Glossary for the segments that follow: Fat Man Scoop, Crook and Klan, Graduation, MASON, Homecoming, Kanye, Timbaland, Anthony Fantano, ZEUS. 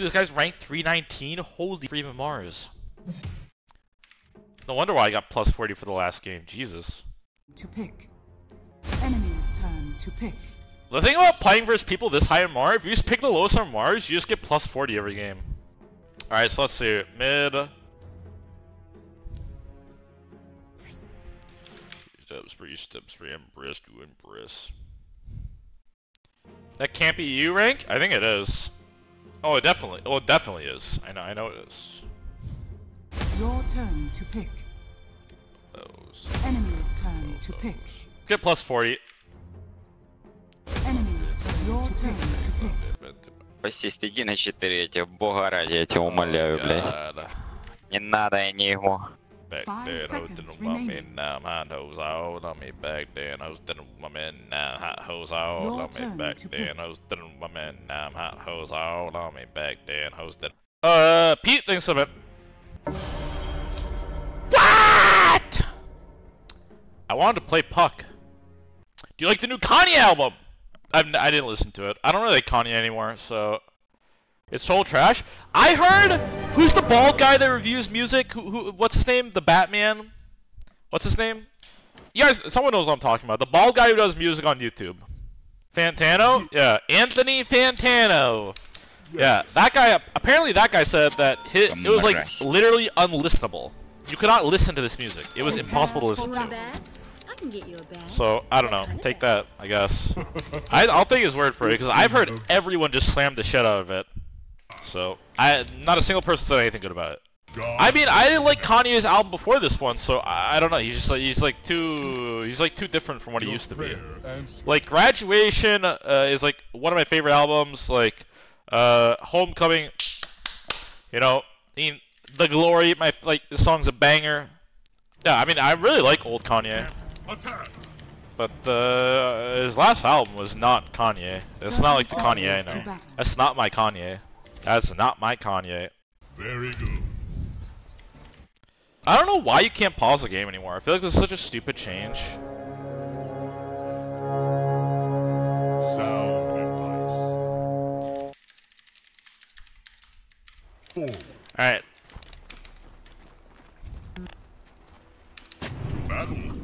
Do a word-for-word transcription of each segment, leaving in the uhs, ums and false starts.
Dude, this guy's ranked three nineteen. Holy freaking Mars. No wonder why I got plus forty for the last game. Jesus. To pick. Enemy's turn to pick. The thing about playing versus people this high in Mars, if you just pick the lowest on Mars, you just get plus forty every game. Alright, so let's see. Mid. Steps, three steps, three embrace, two embrace. That can't be you rank? I think it is. Oh, it definitely. Oh, it definitely is. I know. I know it is. Your turn to pick. Those. Enemy's turn to pick. Get plus forty. Enemy's turn. Your turn to pick. Спасти стиги на четыре этих, бога ради, я тебя умоляю, блядь. Не надо ему. Back then, I didn't want me now. Hot hoes all on me back then. I was didn't want me now. Hot hoes all on me back then. I was didn't want me now. Hot hoes all on me back then. Hoes didn't. Uh, Pete thinks of it. What? I wanted to play Puck. Do you like the new Kanye album? I've n I didn't listen to it. I don't really like Kanye anymore, so. It's total trash. I heard, who's the bald guy that reviews music? Who, who? What's his name? The Batman? What's his name? You guys, someone knows what I'm talking about. The bald guy who does music on YouTube. Fantano? Yeah, Anthony Fantano. Yeah, that guy, apparently that guy said that his, it was like literally unlistenable. You could not listen to this music. It was impossible to listen to. So, I don't know. Take that, I guess. I, I'll take his word for it, because I've heard everyone just slam the shit out of it. So, I not a single person said anything good about it. God, I mean, I didn't like Kanye's album before this one, so I, I don't know. He's just like he's like too he's like too different from what he used to be. Like Graduation uh, is like one of my favorite albums. Like uh, Homecoming, you know, I mean, The Glory. My like the song's a banger. Yeah, I mean, I really like old Kanye. But uh, his last album was not Kanye. It's not like the Kanye I know. That's not my Kanye. That's not my Kanye. Very good. I don't know why you can't pause the game anymore. I feel like this is such a stupid change. Sound advice. Alright. To battle.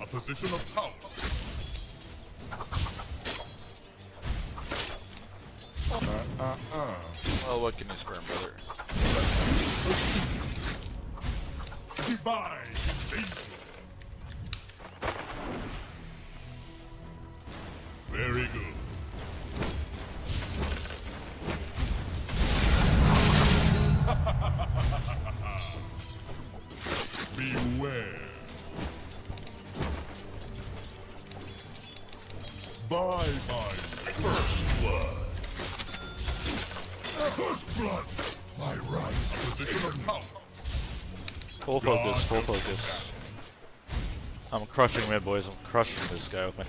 A position of power. Uh, uh, uh. Well, what can you spare, brother? Divine invasion. Very good. Beware. Bye, bye. First blood. First blood! My right position of power. Full focus, full focus. I'm crushing mid, boys. I'm crushing this guy with my.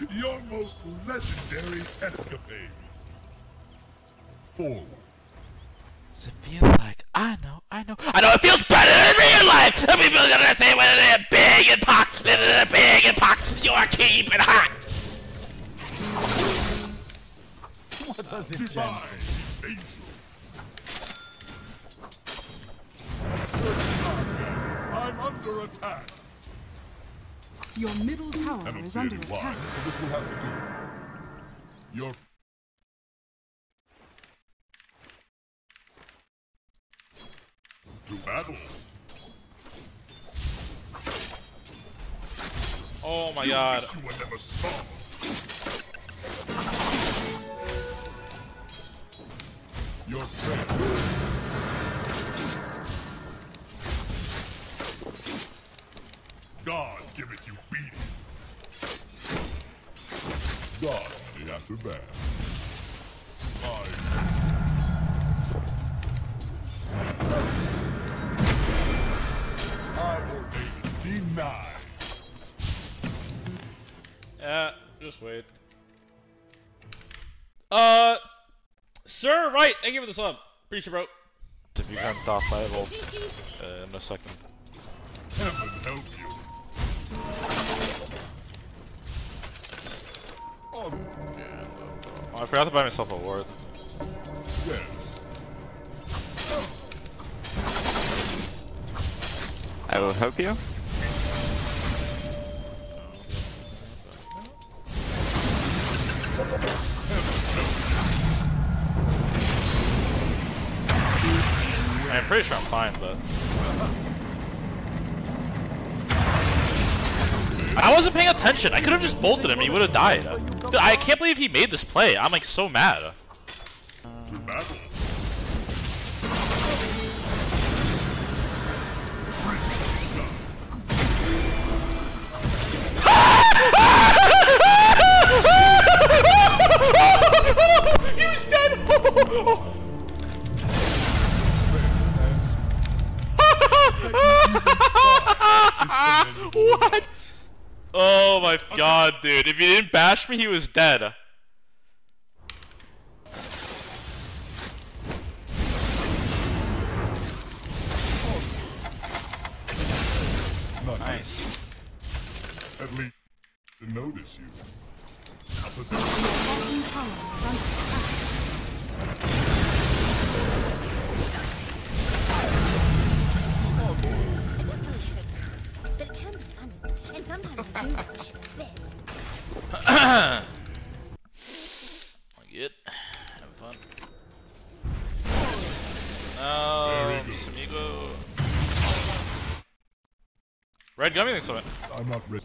Beware. Your most legendary escapade. Forward. Does it feel like I know, I know, I know it feels better than real life! And people are gonna say whether they're big and pox, whether they're big and pox, you are keeping hot! What does it do? I'm under attack! Your middle tower is under attack. Why, so this will have to do. Your to battle. Oh my you god. You were never strong. Your friend. God giveth you beating. God only after bad. I. Yeah, just wait. Uh, Sir Wright, thank you for the sub. Appreciate it, bro. if you can't top level uh, in a second. Oh, I forgot to buy myself a ward. I will help you. I'm pretty sure I'm fine, but I wasn't paying attention. I could have just bolted him and he would have died. Dude, I can't believe he made this play. I'm like so mad. He was dead! What? Oh my god, dude. If he didn't bash me, he was dead. Nice. At least to notice you. I get have fun. Um, some ego. Red gummy thinks of it. I'm not red.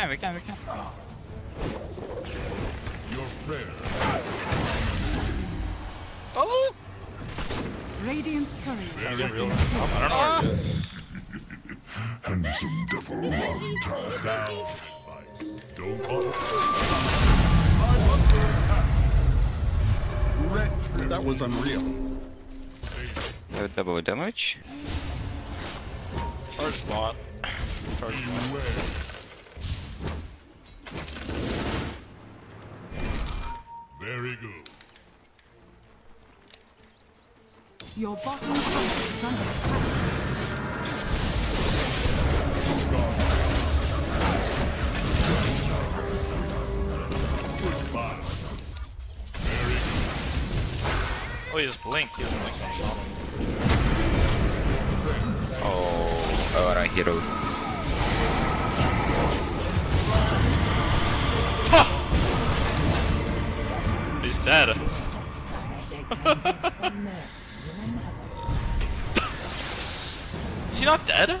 We can, we can, we can. Your prayer. Oh! Radiant's courage. I don't know what it is. Handsome devil, long time. Sound advice. Don't bother. Red. That was unreal. Uh, double damage. First slot. First slot. Very good. Your bottom tower is under attack. Oh, he just blinked. He doesn't like that shot. Oh, oh, I hit those. Ha! He's dead. Is he not dead?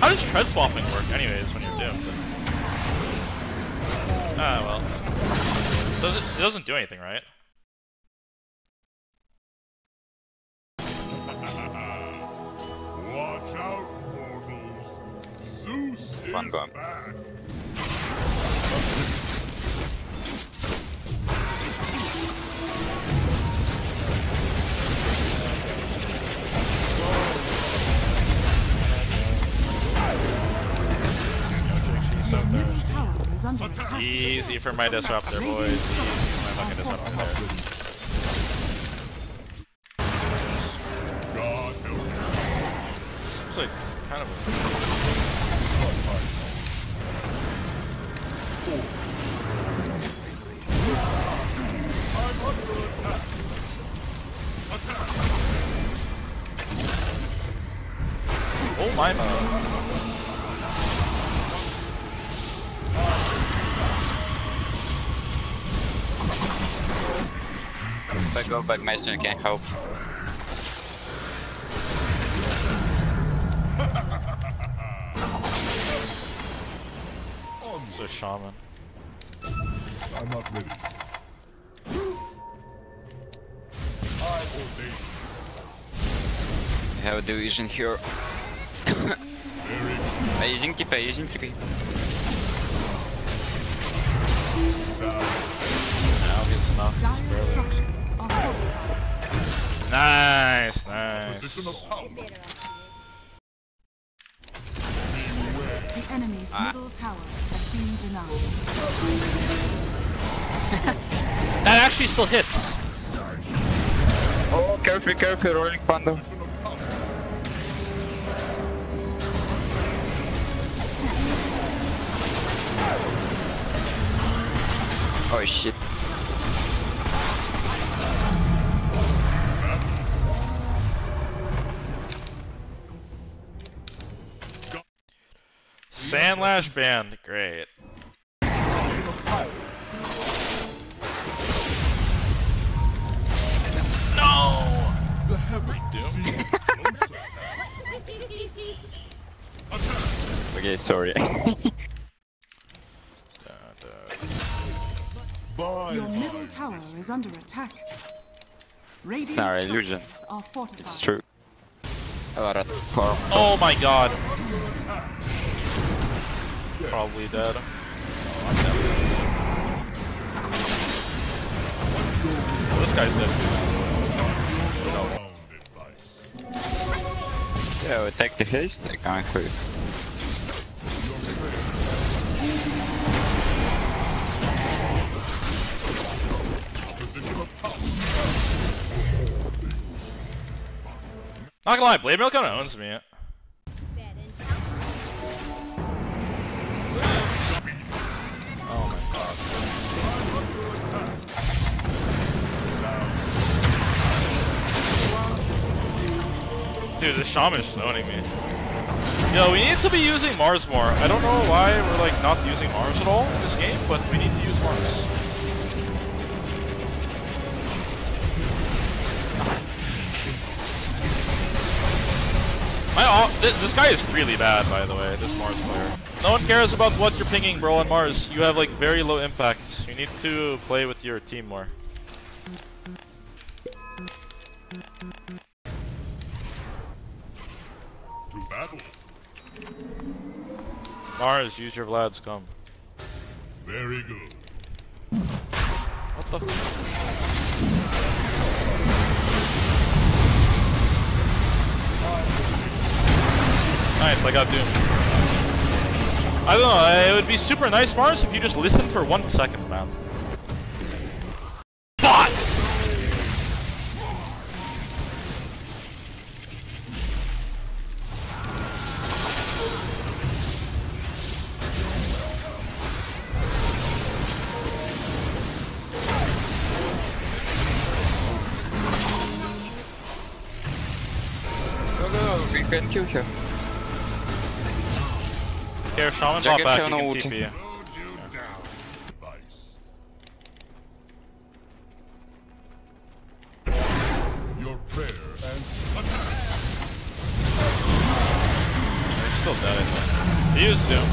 How does tread swapping work anyways when you're doomed? Ah, well. Does it, it doesn't do anything, right? Watch out, mortals. Zeus is back. Easy for my disruptor, boys. Easy for my fucking disruptor. God, no. It's like kind of a... Oh my god. If I go back, MASON can't help. Oh, he's a shaman. I'm not ready. I ordain. Have a division here. I'm using T P, I'm using T P. Enough. Nice, nice. The enemy's ah. middle tower has been denied. That actually still hits. Oh, careful, careful, rolling panda. Oh shit. Sandlash band, great. No! The heaven do. Okay, sorry. Your middle tower is under attack. It's not an illusion. It's true. Oh my god. Probably dead. Oh, this guy's dead. Yeah, we take the haste, I can't quit. Not gonna lie, Blade Mail kinda owns me. Dude, the shaman's just owning me. Yo, we need to be using Mars more. I don't know why we're like not using Mars at all in this game, but we need to use Mars. My, this, this guy is really bad, by the way, this Mars player. No one cares about what you're pinging, bro, on Mars. You have like very low impact. You need to play with your team more. Mars, use your Vlad's come. Very good. What the f. Nice, I got doomed. I don't know, it would be super nice, Mars, if you just listened for one second, man. Can kill him. Here, Shaman's not back, you can T P. Your prayer and attack. Still dead, I think. He used Doom.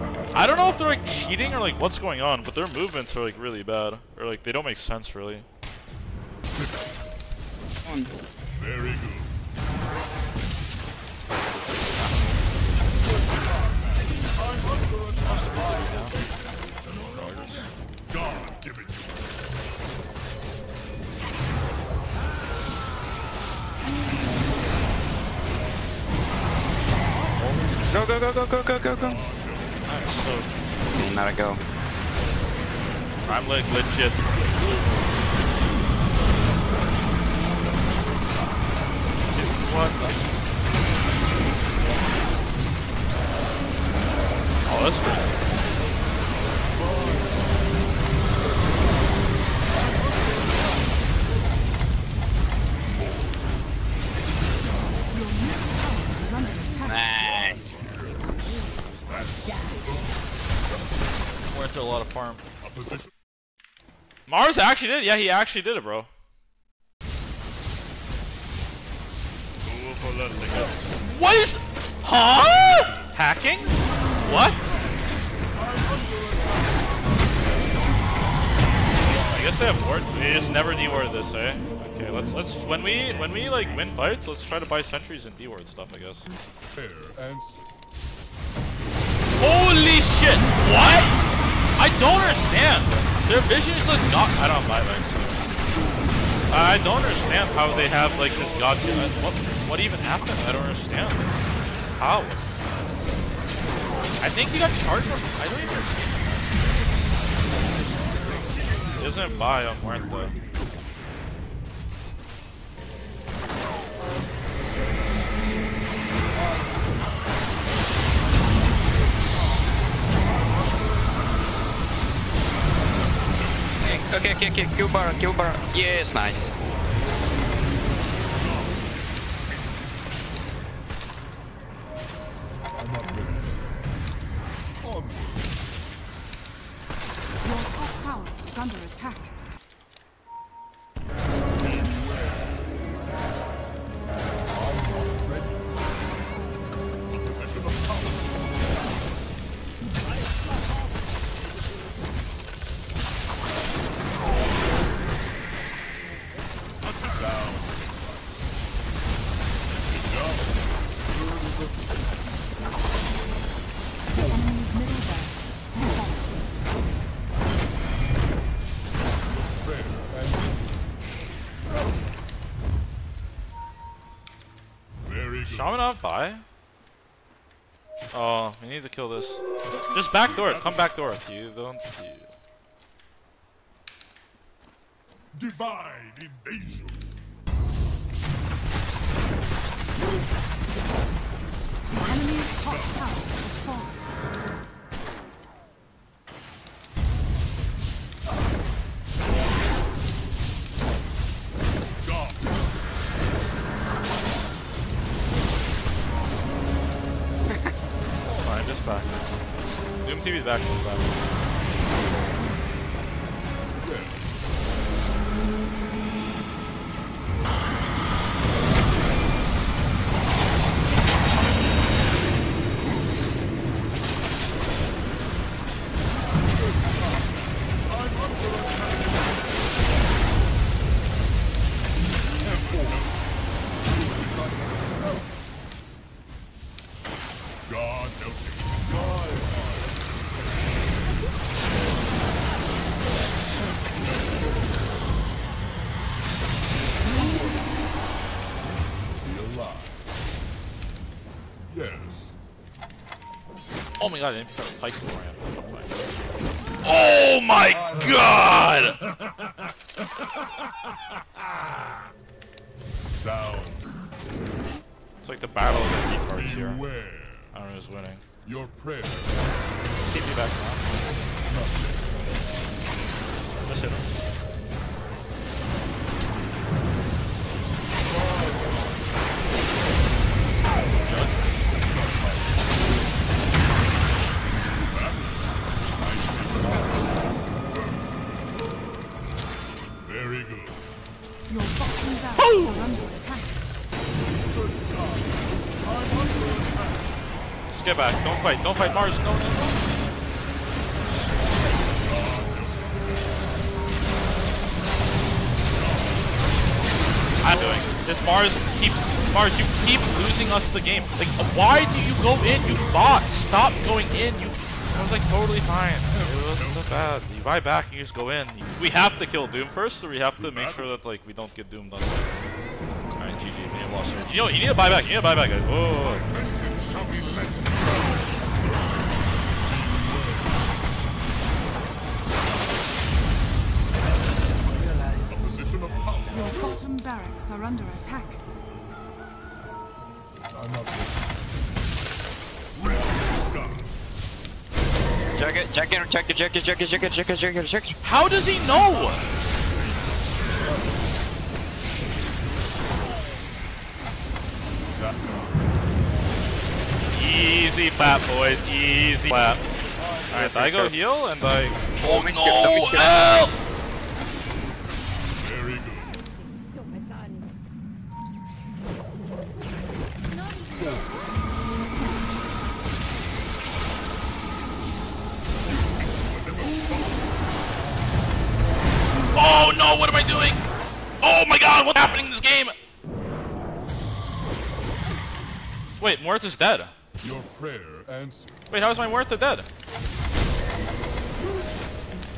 I bought out. I don't know if they're like cheating or like what's going on, but their movements are like really bad. Or like they don't make sense really. Very good. God, give it. Go, go, go, go, go, go, go, go. I'm so. Not a go. I'm like legit. What the? Oh, that's pretty. Nice. Went to a lot of farm. Mars actually did. Yeah, he actually did it, bro. What is? Huh? Hacking? What? I guess they have ward. They just never deward this, eh? Okay, let's let's when we when we like win fights, let's try to buy sentries and deward stuff, I guess. Fair answer. Holy shit! What? I don't understand. Their vision is like not. I don't buy that. I don't understand how they have like this goddamn. What? What even happened? I don't understand. How? I think he got charged up. I don't even understand. It isn't a biome, weren't they? Okay, okay, okay, kill Baron, kill Baron. Yes, nice. Your top tower is under attack. Shaman off by? Oh, we need to kill this. Just backdoor it. Come backdoor if you don't. You. Divine invasion. The enemy's top tower is falling. Back. Doom T V's back. He's back. God knows. Oh my god, I didn't put a pike for him. Oh my god! Sound. It's like the battle of the key parts here. I don't know who's winning. Your prayer. Keep me back now. Just hit him. Get back, don't fight, don't fight Mars, no, no, no. I'm doing this Mars keeps Mars, you keep losing us the game. Like why do you go in, you bot? Stop going in, you I was like totally fine. It wasn't so bad. You buy back and you just go in. We have to kill Doom first, so we have to make sure that like we don't get Doomed on the Alright, G G, lost her. You know you need to buy back, you need to buy back guys. Whoa. Shall we let him go? Your bottom barracks are under attack. I'm not good. Check it, check it, check it, check it, check it, check it, check it, check it, check it. How does he know? Easy clap, boys. Easy clap. All right, I go heal and I. Oh no! Help! Very good. Stupid guns. Oh no! What am I doing? Oh my God! What's happening in this game? Wait, Morth is dead. Your prayer answered. Wait, how is my Muerta dead?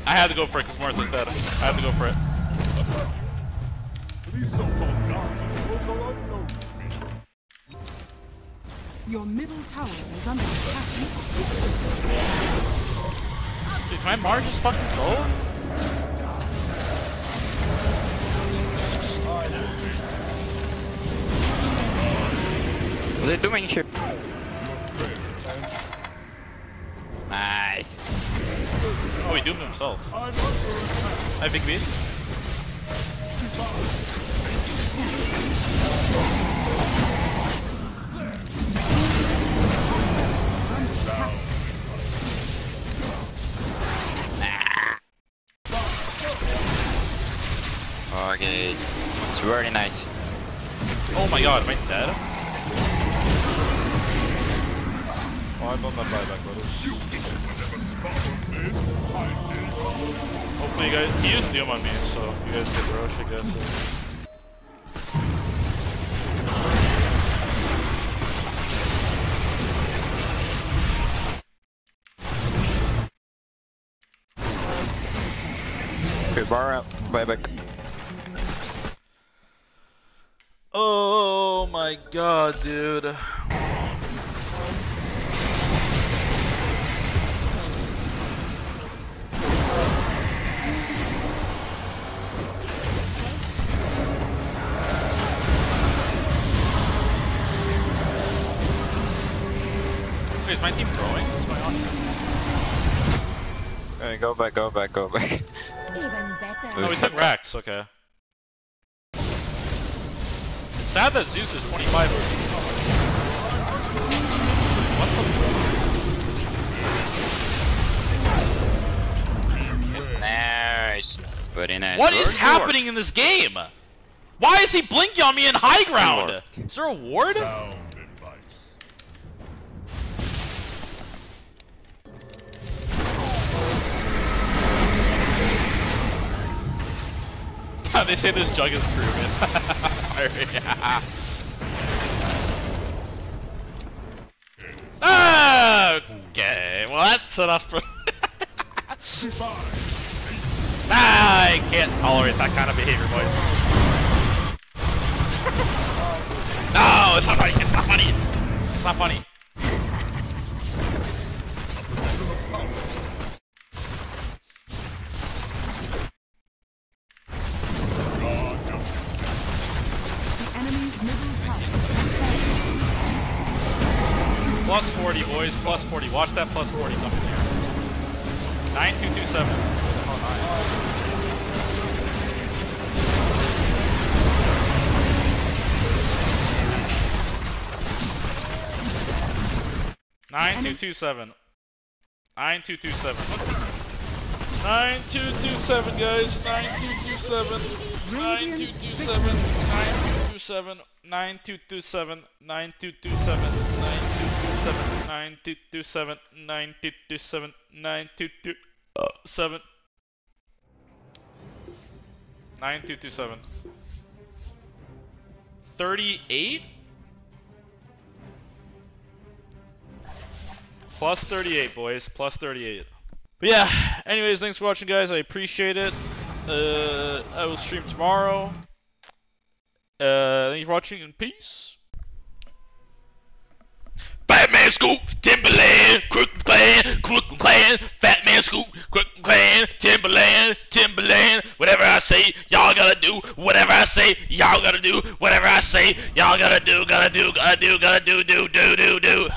I had to go for it because Muerta's dead. I have to go for it. These so-called gods are unknown to me. Your middle tower is under attack. Did my Mars just fucking go? What are they doing here? Nice. Oh, he doomed himself. Hi, Big B. Okay, it's very nice. Oh my god, am I dead? Oh, I'm on my buyback, brothers. Hopefully you guys, he used to on me, so you guys get rushed, I guess. Bar up, buyback. Oh my god, dude. Wait, is my team throwing? What's going on here? Alright, go back, go back, go back. Oh, we took Rax, okay. It's sad that Zeus is twenty-five or something. What the? Nice. Pretty nice. What is happening in this game? Why is he blinking on me in high ground? Is there a ward? They say this jug is proven. Yeah. Oh, okay, well that's enough for ah, I can't tolerate that kind of behavior, boys. No, it's not funny, it's not funny! It's not funny. Plus forty, boys, plus forty. Watch that plus forty coming here. nine two two seven. Oh, nine. nine two two seven. nine two two seven. nine two two seven, guys. nine two two seven. nine two two seven. nine two two seven. nine two two seven. nine two two seven. Seven nine two two seven nine two two seven nine two two uh, seven nine two two seven thirty eight plus thirty eight boys plus thirty eight. But yeah, anyways, thanks for watching, guys. I appreciate it. Uh, I will stream tomorrow. Uh, thanks for watching and peace. Fat Man Scoop, Timbaland, Crook and Klan, Crook and Klan, Fat Man Scoop, Crook and Klan, Timbaland, Timbaland, whatever I say, y'all gotta do, whatever I say, y'all gotta do, whatever I say, y'all gotta do, gotta do, gotta do, gotta do, do, do, do, do.